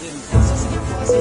Yun. Nagsasalip po kasi.